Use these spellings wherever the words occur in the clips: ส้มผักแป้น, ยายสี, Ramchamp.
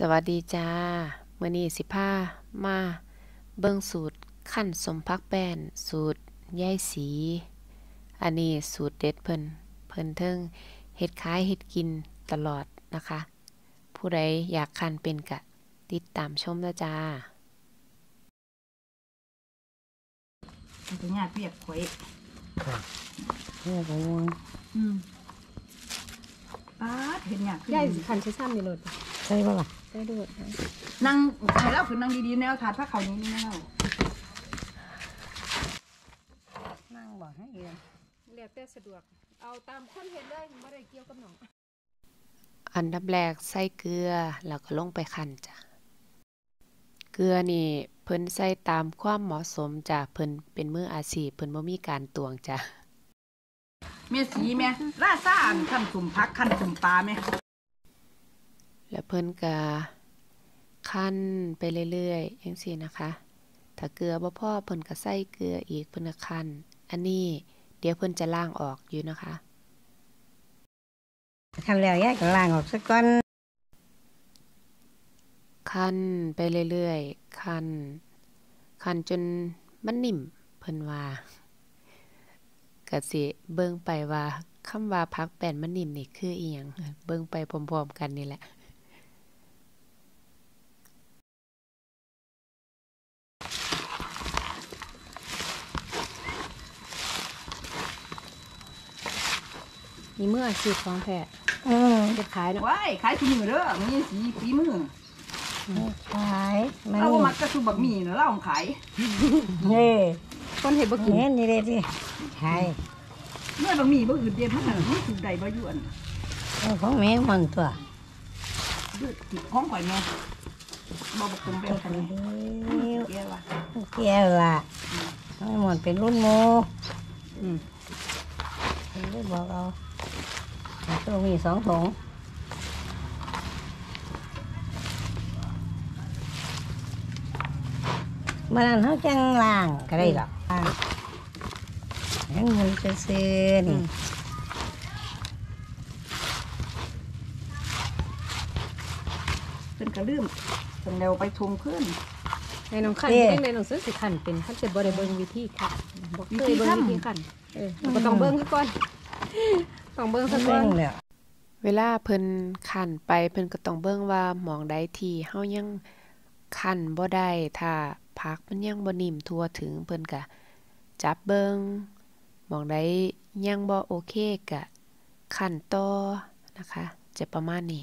สวัสดีจ้ามื้อนี้สิพามาเบิ่งสูตรขั้นสมพักแป้นสูตรย่ายสีอันนี้สูตรเด็ดเพิ่นเทิงเฮ็ดขายเฮ็ดกินตลอดนะคะผู้ใดอยากคันเป็นกะติดตามชมนะจ้าตัวหญ้าเปียกข่อยครับเฮ้ยบ่งป๊าดเฮ็ดหญ้าย่ายสิคันใช้ซ้ำนี่โลดใช่ป่ะล่ะใช่ด้วยนั่งใช่แล้วคือนั่งดีๆแนวถาดผ้าขาวนี้แนวนั่งบอกให้เองเรียกแต่สะดวกเอาตามคนเห็นเลยไม่ได้เกี่ยวกับหนองอันดับแรกใส่เกลือแล้วก็ลงไปคั้นจ้ะเกลือนี่เพิ่นใส่ตามความเหมาะสมจ้ะเพิ่นเป็นมืออาชีพเพิ่นบ่มีการตวงจ้ะเมียสีแม่ราซ่าขั้นสุ่มพักขั้นสุ่มปลาแม่แล้วเพิ่นก็คั่นไปเรื่อยๆอย่างนี้นะคะถ้าเกลือบ่พอเพิ่นก็ใส่เกลืออีกเพิ่นก็คั่นอันนี้เดี๋ยวเพิ่นจะล้างออกอยู่นะคะคั่นแล้วย่ายก็ล้างออกซะก่อนคั่นไปเรื่อยๆคั่นจนมันนิ่มเพิ่นว่าก็สิเบิ่งไปว่าคำว่าพักแป้นมันนิ่มนี่คืออีหยังเบิ่งไปพร้อมๆกันนี่แหละนี่มืออาชีพของแพะจะขายเนาะว้ายขายที่มือเด้อมันยี่สีฝีมือขายเรามักกระสุนบะหมี่เนาะเราขายเฮ้ยคนเห็นบะกินเห็นนี่เลยที่ขายเมื่อบะหมี่บะอื่นเดียบมากไม่ถึงใดบะยวนของแม่มันตัวของข่อยแม่บะบะตุ่มเป็นขันเกี้ยวว่ะเกี้ยวว่ะให้หมดเป็นรุ่นโมไม่บอกเอาตรงนี้2 ถุงมันนั่นเขาจังล่างก็ได้หรอกงั้นมันจะซื้อนี่เป็นกระลืมเป็นเร็วไปทุ่มขึ้นในน้องขันเป็นในน้องซื้อสิขันเป็นขันเจ็บบริเวณวิธีขันวิธีขันก็ต้องเบิ้งก่อนต้องเบิ้งสักก่อนเวลาเพิ่นขันไปเพิ่นก็ต้องเบิ้งว่าหมองใดที่เฮายังขันบ่ได้ถ้าพักมันยังบ่นิ่มทั่วถึงเพิ่นก็จับเบิ้งมองได้ยังบ่โอเคกะขั้นต่อนะคะจะประมาณนี้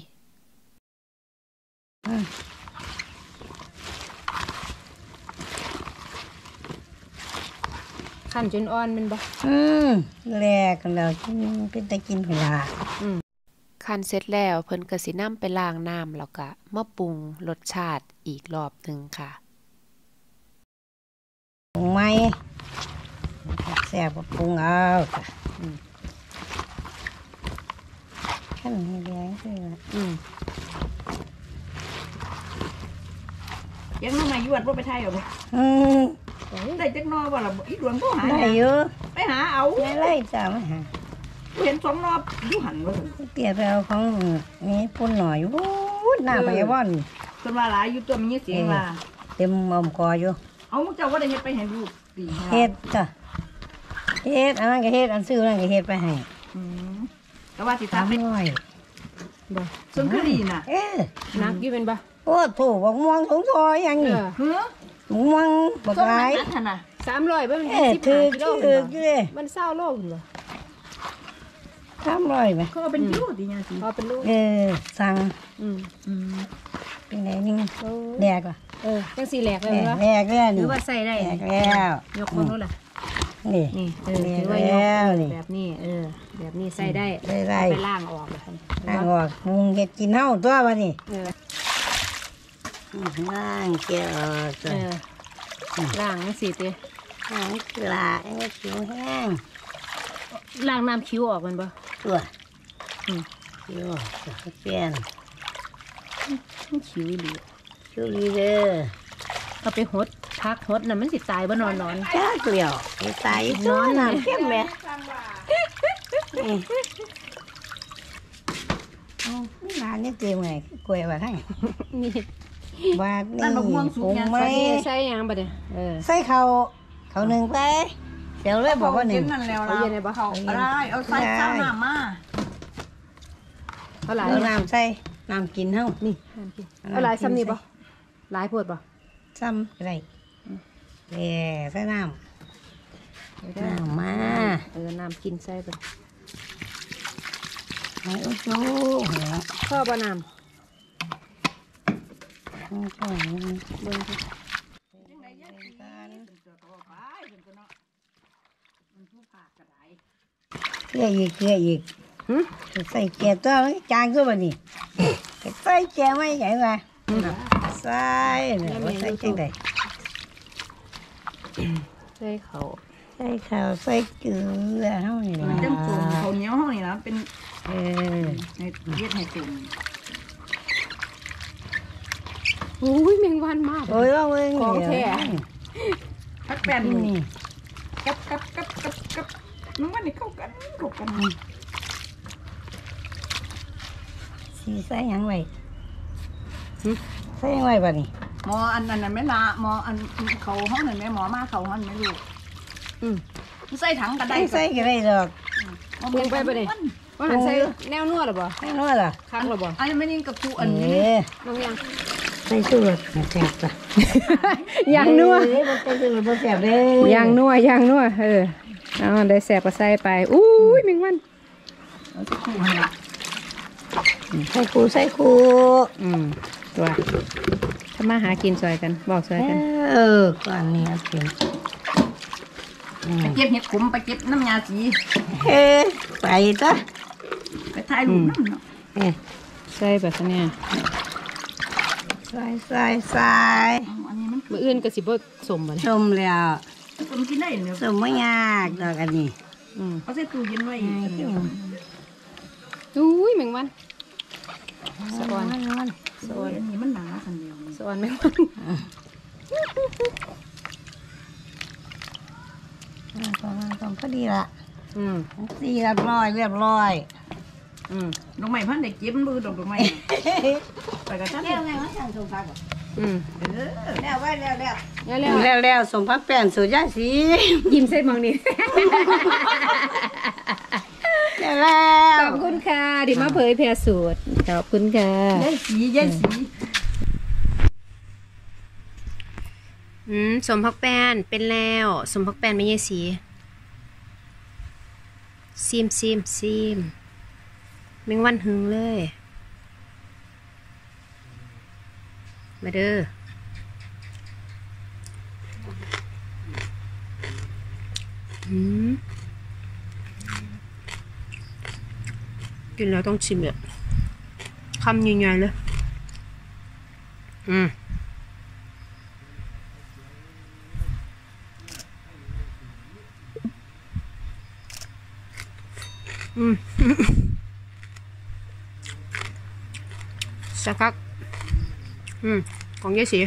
ขั้นจนอ่อนมันบ่แลกันแล้วเป็นตะกินพุ่นล่ะขั้นเสร็จแล้วเพิ่นก็สินำไปล้างน้ำแล้วก็มาปรุงรสชาติอีกรอบหนึ่งค่ะปรุงไหมแซ่บปรุงเอาขั้นนี้เลี้ยงคือยังน้องมาอยู่วัดว่าไปไทยเหรอบ่ได้จักนอบ่ล่ะอีหลวงก็หาได้เยอะไปหาเอาไม่ไล่จ้ะมาหาเห็น2 รอบอยู่หันว่าเตี๋ยไปเอาของนี้ปุ่นหน่อยวูดหน้าไปบ่อนคนว่าหลายอยู่ตัวมีเสียงว่าเต็มอมคออยู่เอามึงเจ้าว่าได้เฮ็ดไปให้ลูกเฮ็ดจ้ะเฮ็ดอันนั้นก็เฮ็ดอันซื้อนั่นก็เฮ็ดไปให้แต่ว่าสิทำไม่น้อยบ่สมคดีน่ะนักอยู่เป็นบ่โอ้โถบักม่วงสงซอยอย่างนี้ม่วงบักหลาย300บ่มัน10 กิโลมัน20 โลพุ่นบ่300ไหมเขาเป็นกิโลติยาสิเขาเป็นโลสั่งเป็นไหนนี่แดกว่ะจังสีแหลกเลยว่าแหลกแล้วหรือว่าใส่ได้แหลกแล้วยกคนนู้นล่ะนี่ถือว่ายกแบบนี้แบบนี้ใส่ได้ไปล่างออกล่างออกมุงเห็ดกินเน่าตัววะนี่ล่างเกลือล่างสีเตี้ยล่างเกลือผิวแห้งล่างน้ำคิ้วออกมันบ่ตัวคิ้วเปลี่ยนคิ้วดีคิ้วดีเด้อเอาไปหดพักหดน่ะมันสิตายบ่นอนนอนจ้าเกลียวตายนอนน้ำเข้มแม่ นานนี่เจียวไงกล้วยว่าทั้งนี่ว่านี่กุ้งไหมใส่ยังปะเดี๋ยวใส่เขาหนึ่งไปเดี๋ยวเลยบอกว่าหนึ่งเขาเย็นเลยบอกเขาได้เอาใส่เจ้าหน้ามาเอาหลายน้ำใส่น้ำกินเท่านี่เอาหลายซ้ำนี่ปะหลายพูดปะซ้ำอะไรเอ๋ใส่น้ำน้ำมาน้ำกินใส่ไปไหนโอ้โหพ่อบะน้ำเบิ่งกันเกลืออีกใส่เกลือตัวจางขึ้นมาหนิใส่เกลือไม่ใหญ่ไปใส่เนี่ยใส่จังใดใส่เขาใส่เกลือเท่านี้นะจังตุ่มเขาเนี้ยเท่านี้นะเป็นในเย็ดในตุ่มโอ้ยเมงวันมากโอ้ยว่าเว้ยของแท้พักแป้นนี่กับน้องวันนี่เข้ากันสีใส่ยังไงใส่ยังไงบ้านี่หมออันนั้นไม่ละหมออันเขาห้องไหนไม่หมอมาเขาห้องไม่รู้ใส่ถังกันได้ใส่กันได้หรอกมึงไปไปดิว่าหันใส่แนวนวดหรอปะแนวนวดหรอข้างหรอปะอันนี้ไม่นิ่งกับกูอันนี้น้องยังใส่สูตรแสบจ้ะยางนัวใส่สูตรแสบเลยยางนัวยางนัวเอาได้แสบก็ใส่ไปอุ้ยมิงวันใส่คู่ตัวถ้ามาหากินซอยกันบอกซอยกันก่อนนี้เอาเป็นไปเก็บเห็ดขมไปเก็บน้ำยาสีไปจ้ะไปทายลูกน้ำเนาะใส่แบบนี้ใส่อันนี้มันมืออื่นกระสิบว่าสมเลยสมแล้วสมกินได้เนี่ยสมไม่ยากดอกอันนี้เขาใส่ตู้เย็นไว้อุ้ยแมงวันสอนอันนี้มันหนาสันเดียวสอนแมงวันสองก็ดีละสีเรียบร้อยดอกไม้พันเด็กจิ้มมือดอกไม้ไปกระชั้นแล้วไงวะทางสมพักแล้วสมพักแป้นสูตรย่าสียิ้มใส่มองนี่แล้วขอบคุณค่ะดิมาเผยแพร่สูตรขอบคุณค่ะย่าสีสมพักแป้นเป็นแล้วสมพักแป้นไม่ย่าสีซิมแมงวันหึงเลยมาเด้อกินแล้วต้องชิมแบบคำยิ่งใหญ่เลยสักพักของยายสี